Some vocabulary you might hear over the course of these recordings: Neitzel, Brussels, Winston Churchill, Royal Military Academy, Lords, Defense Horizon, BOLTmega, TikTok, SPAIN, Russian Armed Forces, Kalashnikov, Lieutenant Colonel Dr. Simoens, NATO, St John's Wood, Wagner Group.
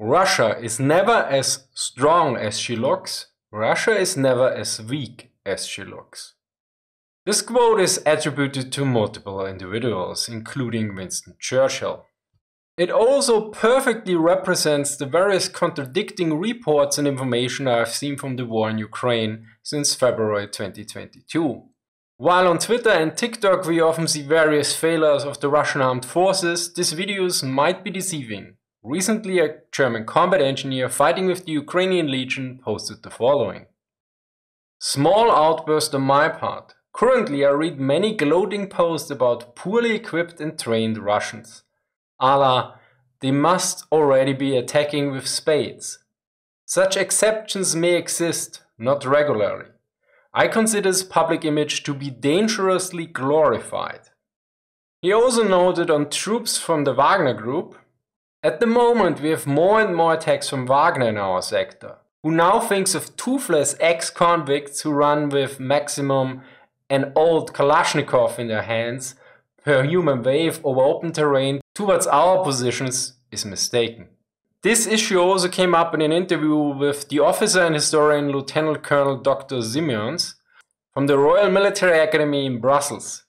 Russia is never as strong as she looks. Russia is never as weak as she looks. This quote is attributed to multiple individuals, including Winston Churchill. It also perfectly represents the various contradicting reports and information I have seen from the war in Ukraine since February 2022. While on Twitter and TikTok we often see various failures of the Russian armed forces, these videos might be deceiving. Recently, a German combat engineer fighting with the Ukrainian Legion posted the following. Small outburst on my part. Currently, I read many gloating posts about poorly equipped and trained Russians. A la, they must already be attacking with spades. Such exceptions may exist, not regularly. I consider this public image to be dangerously glorified. He also noted on troops from the Wagner Group. At the moment, we have more and more attacks from Wagner in our sector, who now thinks of toothless ex-convicts who run with maximum an old Kalashnikov in their hands per human wave over open terrain towards our positions is mistaken. This issue also came up in an interview with the officer and historian Lieutenant Colonel Dr. Simoens from the Royal Military Academy in Brussels,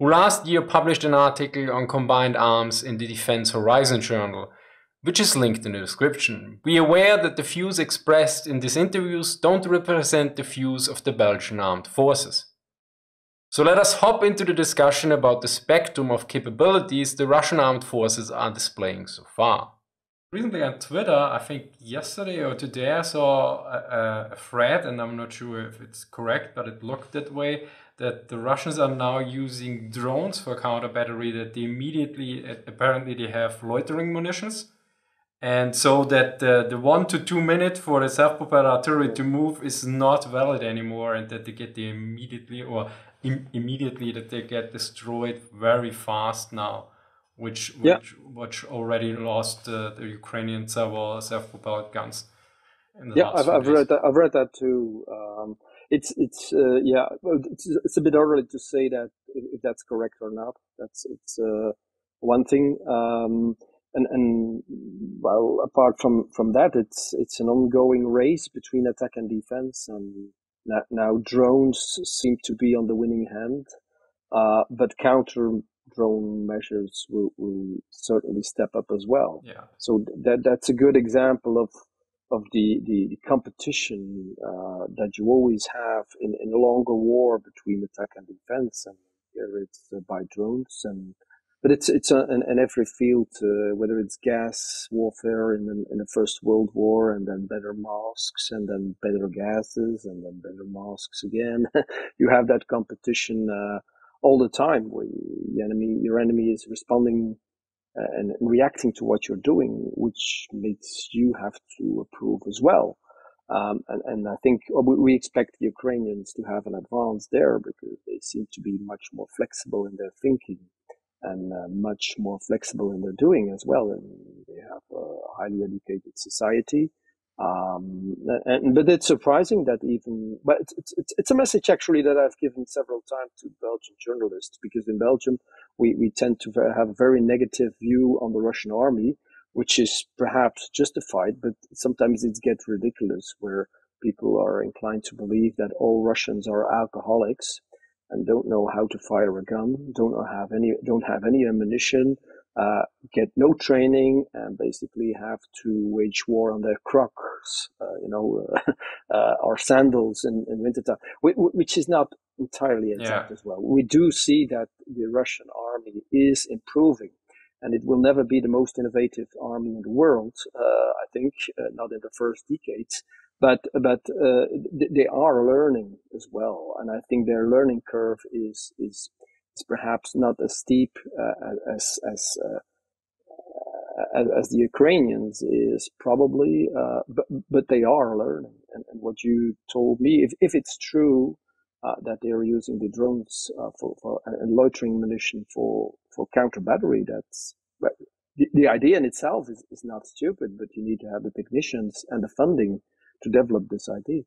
who last year published an article on combined arms in the Defense Horizon journal, which is linked in the description. Be aware that the views expressed in these interviews don't represent the views of the Belgian armed forces. So let us hop into the discussion about the spectrum of capabilities the Russian armed forces are displaying so far. Recently on Twitter, I think yesterday or today, I saw a thread, and I'm not sure if it's correct, but it looked that way, that the Russians are now using drones for counter battery, that they immediately, apparently they have loitering munitions. And so that the 1 to 2 minutes for the self-propelled artillery to move is not valid anymore, and that they get the immediately destroyed very fast now, which already lost the Ukrainian several self-propelled guns. In the I've read that too. It's a bit early to say that if that's correct or not. It's one thing. And well, apart from that, it's an ongoing race between attack and defense, and now drones seem to be on the winning hand, but counter drone measures will certainly step up as well. Yeah. So that's a good example of the competition that you always have in a longer war between attack and defense, and here it's by drones and. But it's in every field, whether it's gas warfare in the First World War, and then better masks, and then better gases, and then better masks again. You have that competition all the time, where your enemy is responding and reacting to what you're doing, which makes you have to approve as well. And I think we expect the Ukrainians to have an advance there, because they seem to be much more flexible in their thinking. And much more flexible in their doing as well. And they have a highly educated society. But it's surprising that even, but it's a message actually that I've given several times to Belgian journalists, because in Belgium, we tend to have a very negative view on the Russian army, which is perhaps justified, but sometimes it gets ridiculous where people are inclined to believe that all Russians are alcoholics and don't know how to fire a gun, don't have any ammunition, get no training, and basically have to wage war on their Crocs, or sandals in wintertime, which is not entirely exact as well. We do see that the Russian army is improving, and it will never be the most innovative army in the world, I think, not in the first decades. But they are learning as well, and I think their learning curve is perhaps not as steep as the Ukrainians is probably, but they are learning. And what you told me, if it's true that they are using the drones for and loitering munition for counter battery, that's the idea in itself is not stupid, but you need to have the technicians and the funding to develop this idea.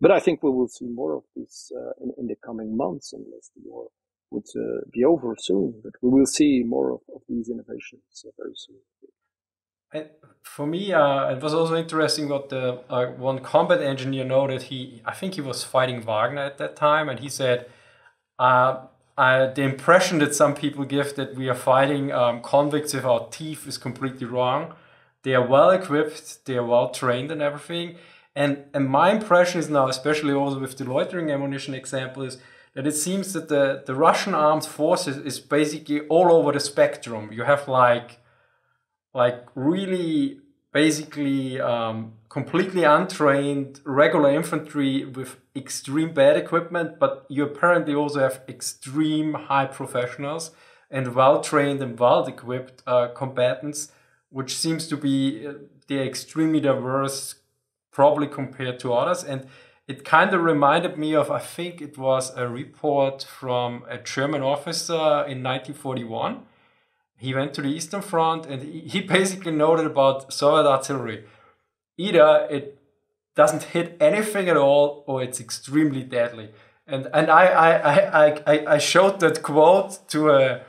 But I think we will see more of this in the coming months, unless the war would be over soon. But we will see more of these innovations very soon. For me, it was also interesting what the one combat engineer noted. I think he was fighting Wagner at that time, and he said, the impression that some people give that we are fighting convicts with our teeth is completely wrong. They are well equipped, they are well trained and everything. And my impression is now, especially also with the loitering ammunition example, is that it seems that the Russian armed forces is basically all over the spectrum. You have like really basically completely untrained regular infantry with extreme bad equipment, but you apparently also have extreme high professionals and well-trained and well-equipped combatants, which seems to be they're extremely diverse probably compared to others. And it kind of reminded me of, I think it was a report from a German officer in 1941. He went to the Eastern Front and he basically noted about Soviet artillery. Either it doesn't hit anything at all, or it's extremely deadly. And I showed that quote to a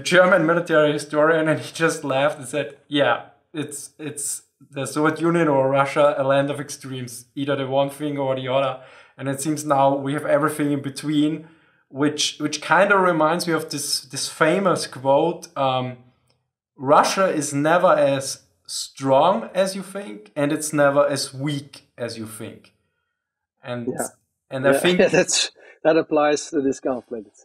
German military historian, and he just laughed and said, "Yeah, it's the Soviet Union or Russia, a land of extremes, either the one thing or the other." And it seems now we have everything in between, which kind of reminds me of this famous quote, Russia is never as strong as you think, and it's never as weak as you think. And I think that applies to this conflict.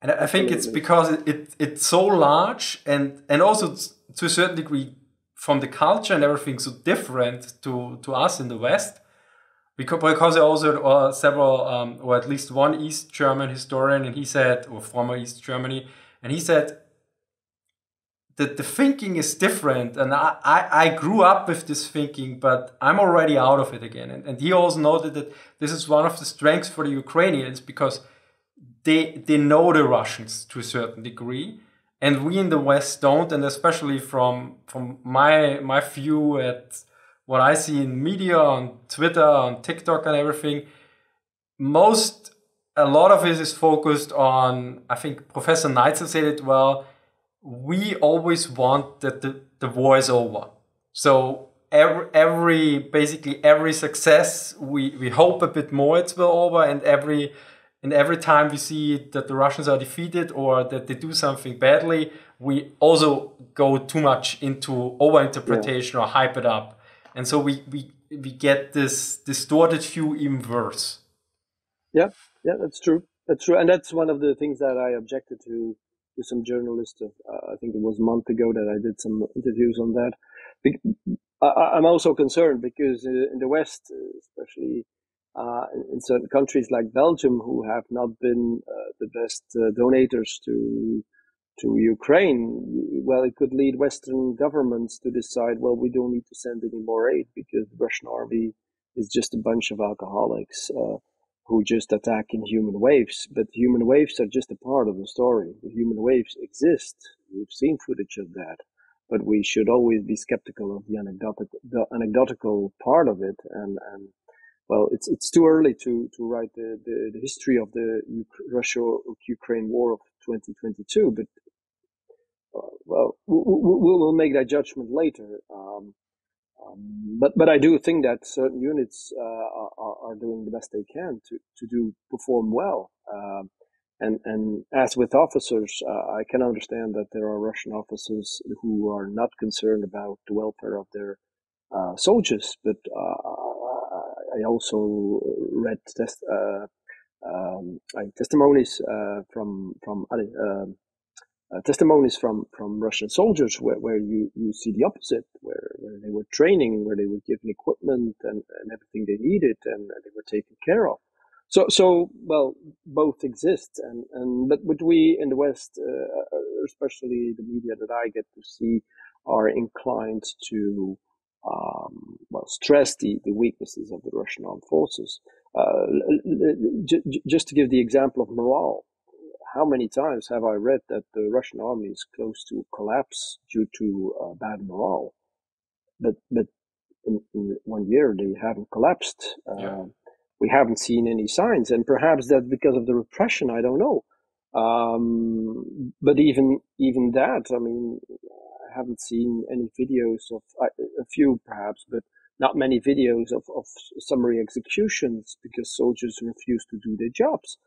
And I think it's because it's so large and also to a certain degree from the culture and everything so different to us in the West. Because I also several, or at least one East German historian, and he said, or former East Germany, and he said that the thinking is different, and I grew up with this thinking, but I'm already out of it again. And he also noted that this is one of the strengths for the Ukrainians, because they know the Russians to a certain degree, and we in the West don't, and especially from my view at what I see in media, on Twitter, on TikTok and everything, a lot of it is focused on, I think Professor Neitzel said it well, we always want that the war is over. So basically every success, we hope a bit more it will over, and every time we see that the Russians are defeated or that they do something badly, we also go too much into overinterpretation or hype it up. And so we get this distorted view even worse. Yeah, that's true. That's true. And that's one of the things that I objected to some journalists. I think it was a month ago that I did some interviews on that. I'm also concerned because in the West, especially in certain countries like Belgium, who have not been the best donors to Ukraine, well, it could lead Western governments to decide, well, we don't need to send any more aid because the Russian army is just a bunch of alcoholics who just attack in human waves. But human waves are just a part of the story. The human waves exist. We've seen footage of that. But we should always be skeptical of the anecdotal part of it. And well, it's too early to write the history of the Russia-Ukraine war of 2022, but well, we'll make that judgment later. But I do think that certain units are doing the best they can to perform well. And as with officers, I can understand that there are Russian officers who are not concerned about the welfare of their soldiers. But I also read testimonies from Russian soldiers where you see the opposite, where they were training, where they were given equipment and everything they needed, and they were taken care of. So well, both exist, but we in the West, especially the media that I get to see, are inclined to stress the weaknesses of the Russian armed forces. Just to give the example of morale, how many times have I read that the Russian army is close to collapse due to bad morale? But in 1 year they haven't collapsed. We haven't seen any signs, and perhaps that's because of the repression. I don't know. But even that, I mean, haven't seen any videos of a few perhaps, but not many videos of summary executions because soldiers refuse to do their jobs.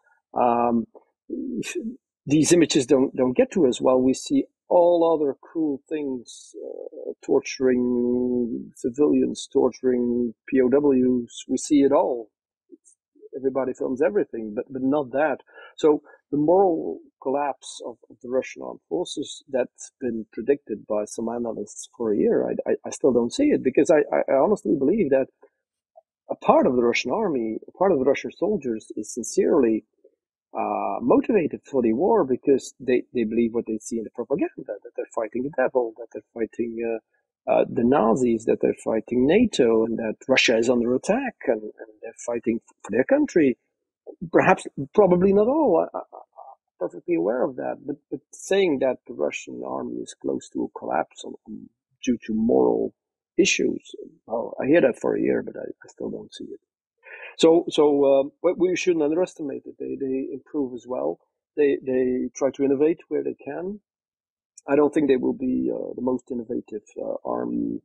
These images don't get to us, while we see all other cruel things, torturing civilians, torturing POWs. We see it all. Everybody films everything, but not that. So the moral collapse of the Russian armed forces, that's been predicted by some analysts for a year. I still don't see it, because I honestly believe that a part of the Russian army, a part of the Russian soldiers is sincerely motivated for the war because they believe what they see in the propaganda, that they're fighting the devil, that they're fighting the Nazis, that they're fighting NATO, and that Russia is under attack, and they're fighting for their country. Perhaps, probably not all, I'm perfectly aware of that, but saying that the Russian army is close to a collapse due to moral issues, well, I hear that for a year, but I still don't see it. So we shouldn't underestimate it. They improve as well. They try to innovate where they can. I don't think they will be the most innovative army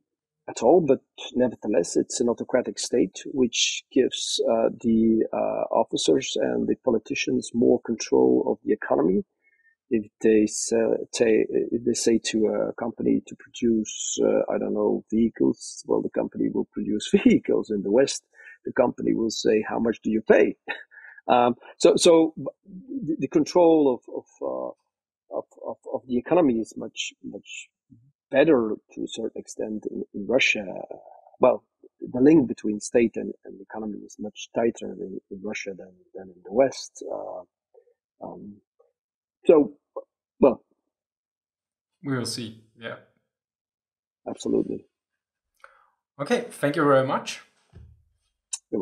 at all, but nevertheless, it's an autocratic state, which gives the officers and the politicians more control of the economy. If they say to a company to produce, I don't know, vehicles, well, the company will produce vehicles. In the West, the company will say, how much do you pay? So the control of the economy is much better to a certain extent in Russia. Well, the link between state and economy is much tighter in Russia than in the West. So, we will see. Yeah, absolutely. Okay, thank you very much. You're